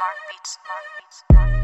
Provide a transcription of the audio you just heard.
Mark Beats.